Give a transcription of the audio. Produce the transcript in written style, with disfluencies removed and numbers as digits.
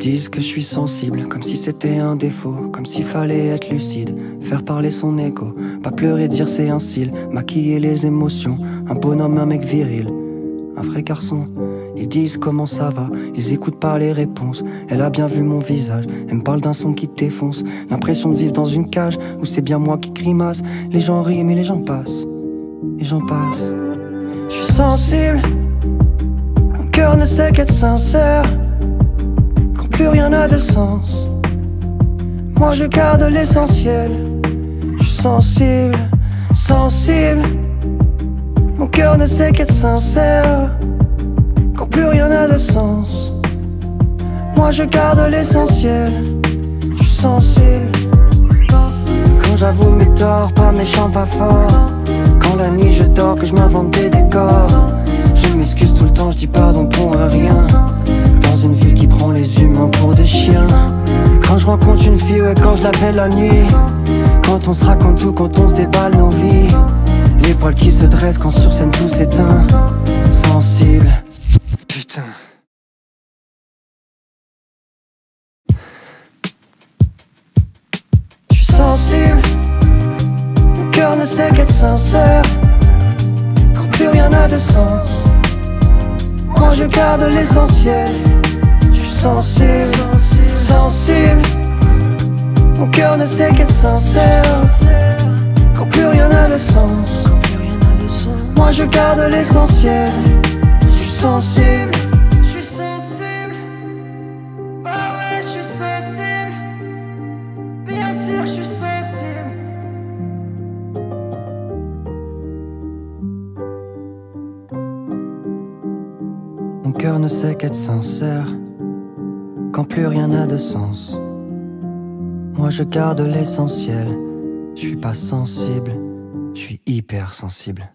disent que je suis sensible, comme si c'était un défaut, comme s'il fallait être lucide, faire parler son écho, pas pleurer, dire c'est un cil, maquiller les émotions, un bonhomme, un mec viril, un vrai garçon. Ils disent comment ça va, ils écoutent pas les réponses. Elle a bien vu mon visage, elle me parle d'un son qui t'effonce. L'impression de vivre dans une cage, où c'est bien moi qui grimace. Les gens rient mais les gens passent, et j'en passe. Je suis sensible, mon cœur ne sait qu'être sincère. Quand plus rien n'a de sens, moi je garde l'essentiel. Je suis sensible, sensible, mon cœur ne sait qu'être sincère. Quand plus rien n'a de sens, moi je garde l'essentiel. Je suis sensible, quand j'avoue mes torts, pas méchant, pas fort. Quand la nuit je dors, que je m'invente des décors. Je m'excuse tout le temps, je dis pardon pour un rien, dans une ville qui prend les humains pour des chiens. Quand je rencontre une fille, ouais, quand je l'appelle la nuit, quand on se raconte tout, quand on se déballe nos vies, les poils qui se dressent quand sur scène tout s'éteint. Sensible, putain. Je suis sensible, mon cœur ne sait qu'être sincère. Quand plus rien n'a de sens, moi je garde l'essentiel. Je suis sensible, sensible, mon cœur ne sait qu'être sincère. Quand plus rien n'a de sens, moi je garde l'essentiel. Je suis sensible, je suis sensible, bah ouais je suis sensible, bien sûr je suis sensible. Mon cœur ne sait qu'être sincère, quand plus rien n'a de sens, moi je garde l'essentiel. Je suis pas sensible, je suis hyper sensible.